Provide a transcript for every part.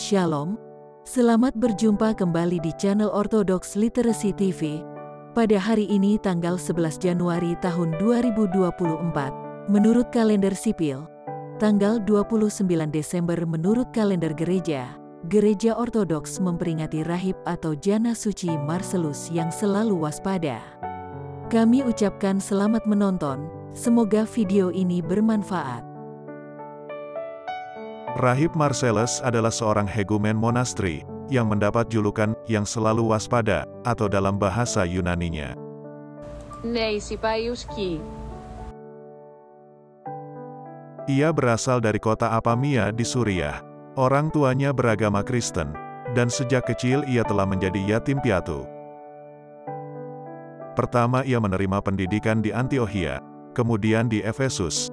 Shalom, selamat berjumpa kembali di channel Orthodox Literacy TV. Pada hari ini tanggal 11 Januari tahun 2024, menurut kalender sipil, tanggal 29 Desember menurut kalender gereja, Gereja Ortodoks memperingati Rahib atau Janasuci Marcellus yang selalu waspada. Kami ucapkan selamat menonton, semoga video ini bermanfaat. Rahib Marcellus adalah seorang hegumen monastri, yang mendapat julukan, yang selalu waspada, atau dalam bahasa Yunaninya, Neisipaiouski. Ia berasal dari kota Apamia di Suriah. Orang tuanya beragama Kristen, dan sejak kecil ia telah menjadi yatim piatu. Pertama ia menerima pendidikan di Antiochia, kemudian di Ephesus.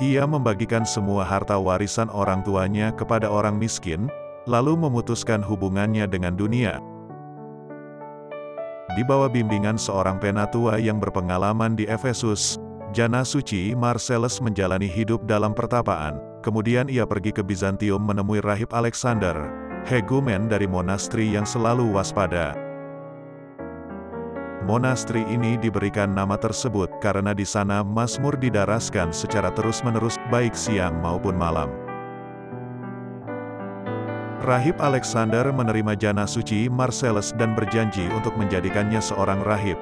Ia membagikan semua harta warisan orang tuanya kepada orang miskin, lalu memutuskan hubungannya dengan dunia. Di bawah bimbingan seorang penatua yang berpengalaman di Efesus, Janasuci Marcellus menjalani hidup dalam pertapaan. Kemudian ia pergi ke Bizantium menemui Rahib Alexander, hegumen dari monastri yang selalu waspada. Monastri ini diberikan nama tersebut karena di sana Mazmur didaraskan secara terus-menerus, baik siang maupun malam. Rahib Alexander menerima Janasuci Marcellus dan berjanji untuk menjadikannya seorang rahib.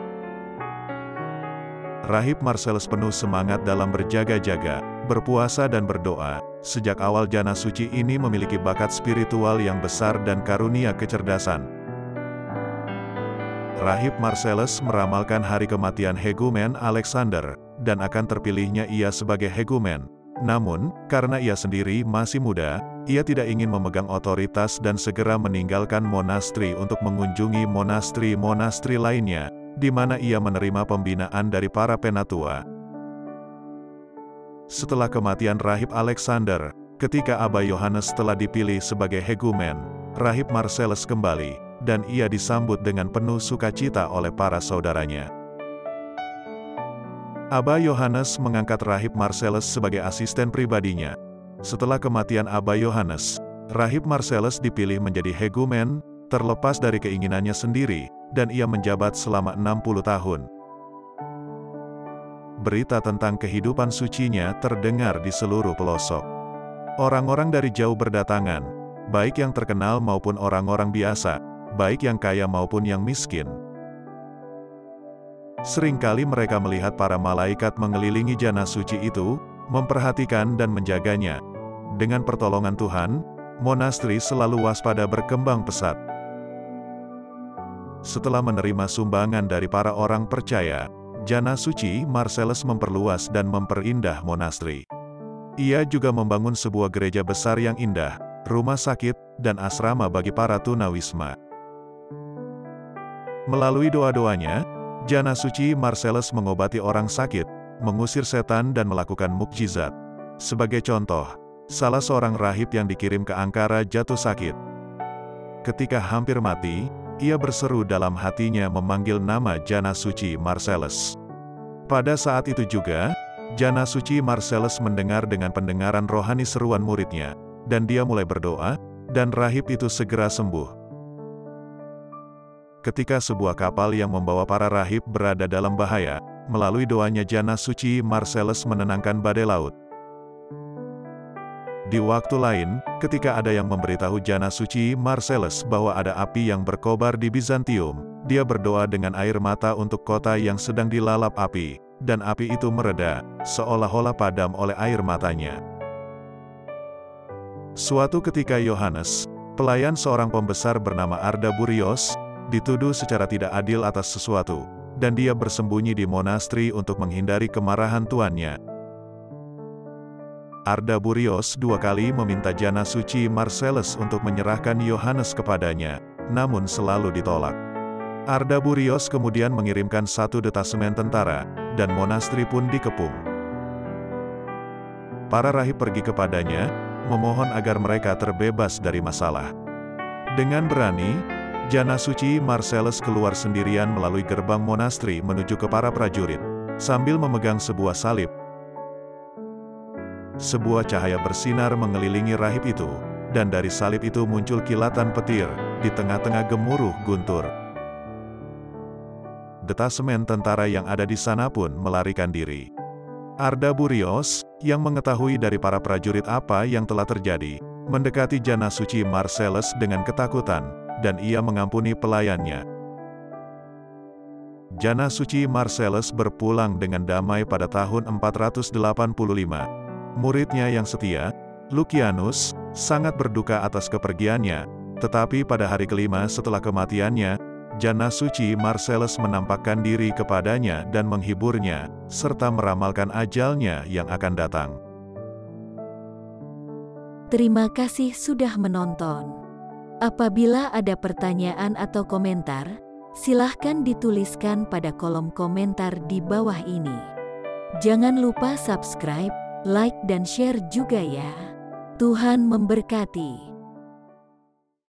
Rahib Marcellus penuh semangat dalam berjaga-jaga, berpuasa dan berdoa. Sejak awal Janasuci ini memiliki bakat spiritual yang besar dan karunia kecerdasan. Rahib Marcellus meramalkan hari kematian hegumen Alexander, dan akan terpilihnya ia sebagai hegumen. Namun, karena ia sendiri masih muda, ia tidak ingin memegang otoritas dan segera meninggalkan monastri untuk mengunjungi monastri-monastri lainnya, di mana ia menerima pembinaan dari para penatua. Setelah kematian Rahib Alexander, ketika Abba Yohanes telah dipilih sebagai hegumen, Rahib Marcellus kembali, dan ia disambut dengan penuh sukacita oleh para saudaranya. Abba Yohanes mengangkat Rahib Marcellus sebagai asisten pribadinya. Setelah kematian Abba Yohanes, Rahib Marcellus dipilih menjadi hegumen, terlepas dari keinginannya sendiri, dan ia menjabat selama 60 tahun. Berita tentang kehidupan sucinya terdengar di seluruh pelosok. Orang-orang dari jauh berdatangan, baik yang terkenal maupun orang-orang biasa, baik yang kaya maupun yang miskin. Seringkali mereka melihat para malaikat mengelilingi Janasuci itu, memperhatikan dan menjaganya. Dengan pertolongan Tuhan, monastri selalu waspada berkembang pesat. Setelah menerima sumbangan dari para orang percaya, Janasuci Marcellus memperluas dan memperindah monastri. Ia juga membangun sebuah gereja besar yang indah, rumah sakit, dan asrama bagi para tunawisma. Melalui doa-doanya, Janasuci Marcellus mengobati orang sakit, mengusir setan dan melakukan mukjizat. Sebagai contoh, salah seorang rahib yang dikirim ke Ankara jatuh sakit. Ketika hampir mati, ia berseru dalam hatinya memanggil nama Janasuci Marcellus. Pada saat itu juga, Janasuci Marcellus mendengar dengan pendengaran rohani seruan muridnya, dan dia mulai berdoa, dan rahib itu segera sembuh. Ketika sebuah kapal yang membawa para rahib berada dalam bahaya, melalui doanya Janasuci Marcellus menenangkan badai laut. Di waktu lain, ketika ada yang memberitahu Janasuci Marcellus bahwa ada api yang berkobar di Bizantium, dia berdoa dengan air mata untuk kota yang sedang dilalap api, dan api itu mereda, seolah-olah padam oleh air matanya. Suatu ketika Johannes, pelayan seorang pembesar bernama Ardaburios, dituduh secara tidak adil atas sesuatu, dan dia bersembunyi di monastri untuk menghindari kemarahan tuannya. Ardaburios dua kali meminta Janasuci Marcellus untuk menyerahkan Johannes kepadanya, namun selalu ditolak. Ardaburios kemudian mengirimkan satu detasemen tentara, dan monastri pun dikepung. Para rahib pergi kepadanya, memohon agar mereka terbebas dari masalah. Dengan berani, Janasuci Marcellus keluar sendirian melalui gerbang monastri menuju ke para prajurit, sambil memegang sebuah salib. Sebuah cahaya bersinar mengelilingi rahib itu, dan dari salib itu muncul kilatan petir, di tengah-tengah gemuruh guntur. Detasemen tentara yang ada di sana pun melarikan diri. Ardaburios, yang mengetahui dari para prajurit apa yang telah terjadi, mendekati Janasuci Marcellus dengan ketakutan, dan ia mengampuni pelayannya. Janasuci Marcellus berpulang dengan damai pada tahun 485. Muridnya yang setia, Lucianus, sangat berduka atas kepergiannya, tetapi pada hari kelima setelah kematiannya, Janasuci Marcellus menampakkan diri kepadanya dan menghiburnya, serta meramalkan ajalnya yang akan datang. Terima kasih sudah menonton. Apabila ada pertanyaan atau komentar, silahkan dituliskan pada kolom komentar di bawah ini. Jangan lupa subscribe, like dan share juga ya. Tuhan memberkati.